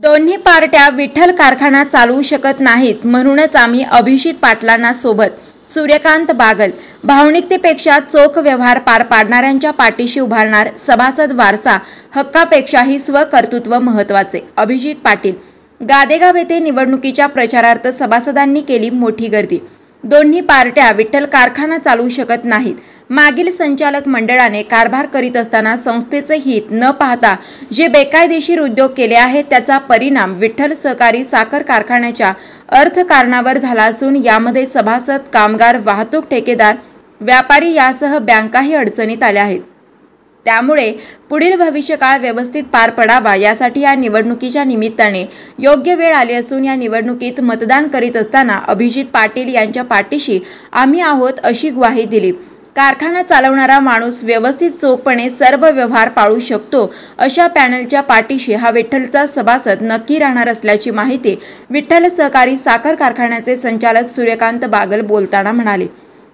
दोन्ही पार्ट्या विठ्ठल कारखाना चालवू शकत नाहीत, म्हणूनच आम्ही अभिजित पाटलांना सोबत सूर्यकांत बागल भावनिकतेपेक्षा चोख व्यवहार पार पाडणाऱ्यांच्या पाठीशी उभारणार. सभासद वारसा हक्कापेक्षाही स्वकर्तृत्व महत्त्वाचे. अभिजित पाटील. गादेगाव येथे निवडणुकीच्या प्रचारार्थ सभासदांनी केली मोठी गर्दी. दोन्ही पार्ट्या विठ्ठल कारखाना चालवू शकत नाहीत. मागील संचालक मंडळाने कारभार करीत असताना संस्थेचे हित न पाहता जे बेकायदेशीर उद्योग केले आहेत त्याचा परिणाम विठ्ठल सहकारी साखर कारखान्याच्या अर्थकारणावर झाला असून यामध्ये सभासद, कामगार, वाहतूक ठेकेदार, व्यापारी यासह बँकाही अडचणीत आल्या आहेत. त्यामुळे पुढील भविष्यकाळ व्यवस्थित पार पडावा यासाठी या निवडणुकीच्या निमित्ताने योग्य वेळ आली असून या निवडणुकीत मतदान करीत असताना अभिजित पाटील यांच्या पाठीशी आम्ही आहोत अशी ग्वाही दिली. कारखाना चालवणारा माणूस व्यवस्थित चोखपणे सर्व व्यवहार पाळू शकतो अशा पॅनलच्या पाठीशी हा विठ्ठलचा सभासद नक्की राहणार असल्याची माहिती विठ्ठल सहकारी साखर कारखान्याचे संचालक सूर्यकांत बागल बोलताना म्हणाले.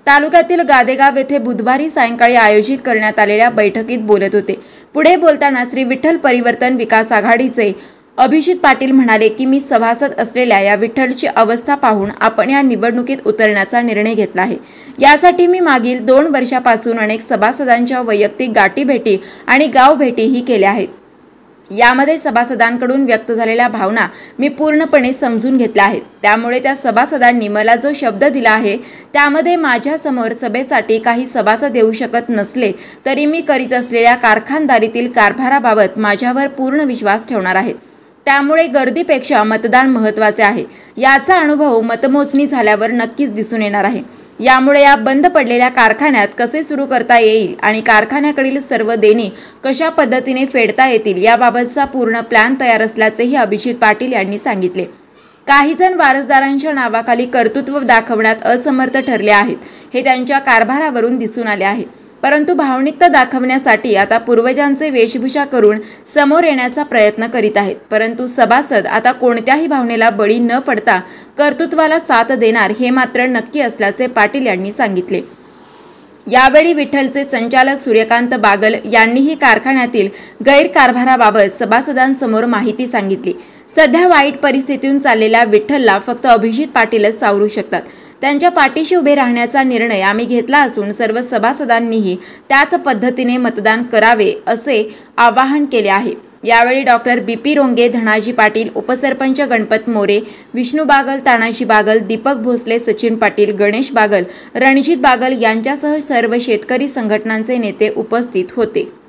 तालुक्यातील गादेगाव येथे बुधवारी सायंकाळी आयोजित करण्यात आलेल्या बैठकीत बोलत होते. पुढे बोलताना श्री विठ्ठल परिवर्तन विकास आघाडीचे अभिजित पाटील म्हणाले की मी सभासद असलेल्या या विठ्ठलची अवस्था पाहून आपण या निवडणुकीत उतरण्याचा निर्णय घेतला आहे. यासाठी मी मागील 2 वर्षापासून अनेक सभासदांच्या वैयक्तिक गाठीभेटी आणि गावभेटीही केल्या आहेत. यामध्ये सभासदांकडून व्यक्त झालेल्या भावना मी पूर्णपणे समजून घेतल्या आहेत. त्यामुळे त्या सभासदांनी मला जो शब्द दिला आहे त्यामध्ये माझ्यासमोर सभेसाठी काही सभासद येऊ शकत नसले तरी मी करीत असलेल्या कारखानदारीतील कारभाराबाबत माझ्यावर पूर्ण विश्वास ठेवणार आहेत. त्यामुळे गर्दीपेक्षा मतदान महत्त्वाचे आहे. याचा अनुभव मतमोजणी झाल्यावर नक्कीच दिसून येणार आहे. यामुळे या बंद पडलेल्या कारखान्यात कसे सुरू करता येईल आणि कारखान्याकडील सर्व देणी कशा पद्धतीने फेडता येतील याबाबतचा पूर्ण प्लॅन तयार असल्याचेही अभिजित पाटील यांनी सांगितले. काहीजण वारसदारांच्या नावाखाली कर्तृत्व दाखवण्यात असमर्थ ठरले आहेत हे त्यांच्या कारभारावरून दिसून आले आहे. परंतु भावनिकता दाखवण्यासाठी आता पूर्वजांचे वेशभूषा करून समोर येण्याचा प्रयत्न करीत आहेत. परंतु सभासद आता कोणत्याही भावनेला बळी न पडता कर्तृत्वाला साथ देणार हे मात्र नक्की असल्याचे पाटील यांनी सांगितले. यावेळी विठ्ठलचे संचालक सूर्यकांत बागल यांनीही कारखान्यातील गैरकारभाराबाबत सभासदांसमोर माहिती सांगितली. सध्या वाईट परिस्थितीतून चाललेल्या विठ्ठलला फक्त अभिजित पाटीलच सावरू शकतात. त्यांच्या पाठीशी उभे राहण्याचा निर्णय आम्ही घेतला असून सर्व सभासदांनीही त्याच पद्धतीने मतदान करावे असे आवाहन केले आहे. यावेळी डॉक्टर BP रोंगे, धनाजी पाटील, उपसरपंच गणपत मोरे, विष्णू बागल, तानाजी बागल, दीपक भोसले, सचिन पाटील, गणेश बागल, रणजित बागल यांच्यासह सर्व शेतकरी संघटनांचे नेते उपस्थित होते.